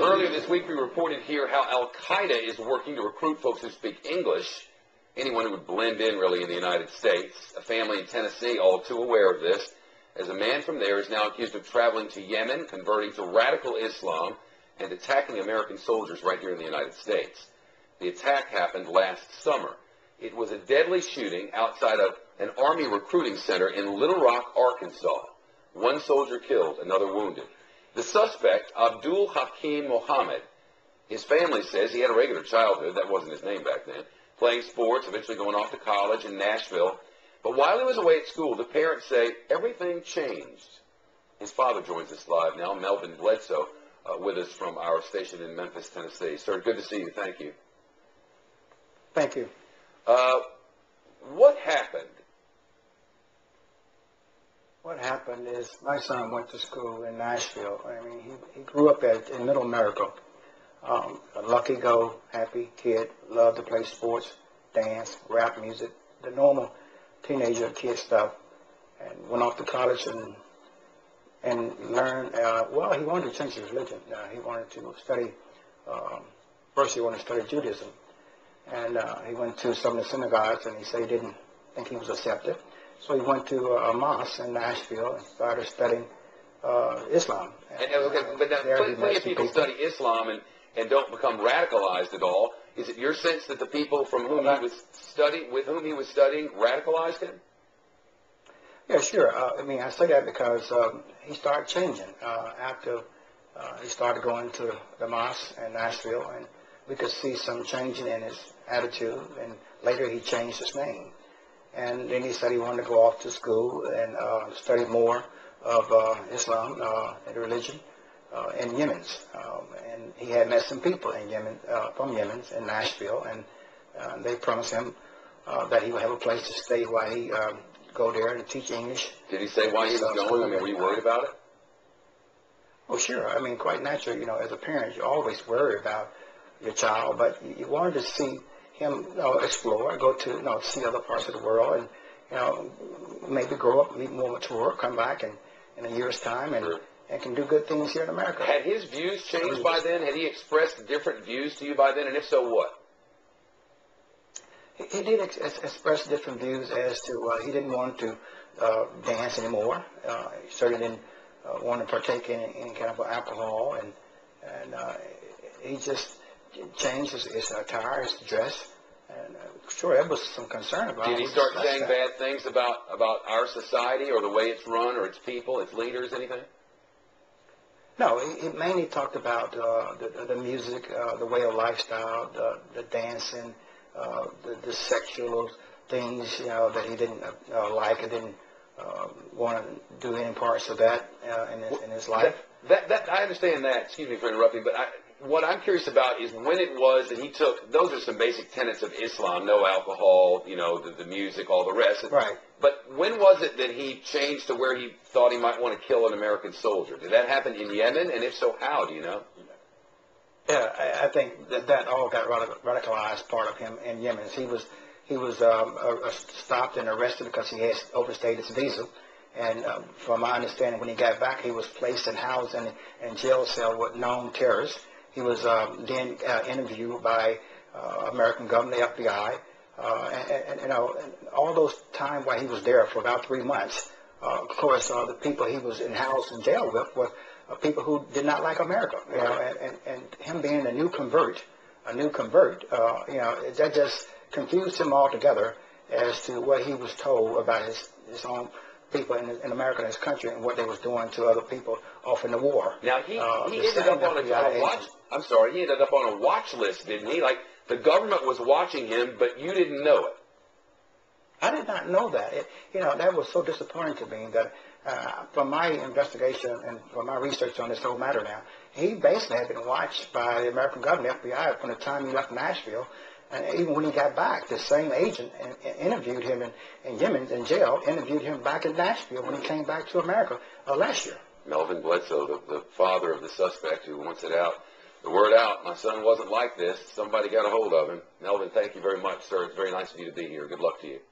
Earlier this week, we reported here how Al-Qaeda is working to recruit folks who speak English, anyone who would blend in, really, in the United States. A family in Tennessee, all too aware of this, as a man from there is now accused of traveling to Yemen, converting to radical Islam, and attacking American soldiers right here in the United States. The attack happened last summer. It was a deadly shooting outside of an Army recruiting center in Little Rock, Arkansas. One soldier killed, another wounded. The suspect, Abdulhakim Muhammad, his family says he had a regular childhood, that wasn't his name back then, playing sports, eventually going off to college in Nashville. But while he was away at school, the parents say everything changed. His father joins us live now, Melvin Bledsoe, with us from our station in Memphis, Tennessee. Sir, good to see you. Thank you. Thank you. What happened? What happened is my son went to school in Nashville. I mean, he grew up in Middle America. A lucky-go-happy kid, loved to play sports, dance, rap music, the normal teenager kid stuff, and went off to college and learned, well, he wanted to change his religion. He wanted to study, first he wanted to study Judaism. And he went to some of the synagogues, and he said he didn't think he was accepted. So he went to a mosque in Nashville and started studying Islam. But now, plenty of people study Islam and don't become radicalized at all. Is it your sense that the people from whom he was studying radicalized him? Yeah, sure. I mean, I say that because he started changing after he started going to the mosque in Nashville, and we could see some changing in his attitude, and later he changed his name. And then he said he wanted to go off to school and study more of Islam and religion in Yemen. And he had met some people in Yemen, from Yemen in Nashville, and they promised him that he would have a place to stay while he go there and teach English. Did he say why he was going? I mean, were you worried about it? Well, sure. I mean, quite naturally, you know, as a parent, you always worry about your child, but you wanted to see him, you know, explore, go to, you know, see other parts of the world, and, you know, maybe grow up, meet more mature, come back in a year's time, and sure, and can do good things here in America. Had his views changed by then? Had he expressed different views to you by then? And if so, what? He did express different views as to he didn't want to dance anymore. He certainly didn't want to partake in any kind of alcohol, and he just changed his attire, his dress, and sure, there was some concern about it. Did he start saying bad things about our society or the way it's run or its people, its leaders, anything? No, he mainly talked about the music, the way of lifestyle, the dancing, the sexual things, you know, that he didn't like and didn't want to do any parts of that in his life. That I understand that. Excuse me for interrupting, but what I'm curious about is when it was that he took, those are some basic tenets of Islam, no alcohol, you know, the music, all the rest. Right. But when was it that he changed to where he thought he might want to kill an American soldier? Did that happen in Yemen? And if so, how, do you know? Yeah, I think that all got radicalized part of him in Yemen. He was stopped and arrested because he had overstayed his visa. And from my understanding, when he got back, he was placed and housed in a jail cell with known terrorists. He was then interviewed by American government, the FBI, and you know, and all those time while he was there for about 3 months. Of course, the people he was in house in jail with were people who did not like America. You know, and him being a new convert, you know, that just confused him altogether as to what he was told about his own people in America, in his country, and what they was doing to other people off in the war. Now he ended up on a watch. I'm sorry, he ended up on a watch list, didn't he? Like, the government was watching him, but you didn't know it. I did not know that. You know, that was so disappointing to me that from my investigation and from my research on this whole matter now, he basically had been watched by the American government, FBI, from the time he left Nashville. And even when he got back, the same agent interviewed him in Yemen, in jail, interviewed him back in Nashville when he came back to America last year. Melvin Bledsoe, the father of the suspect who once it out, the word out, my son wasn't like this. Somebody got a hold of him. Melvin, thank you very much, sir. It's very nice of you to be here. Good luck to you.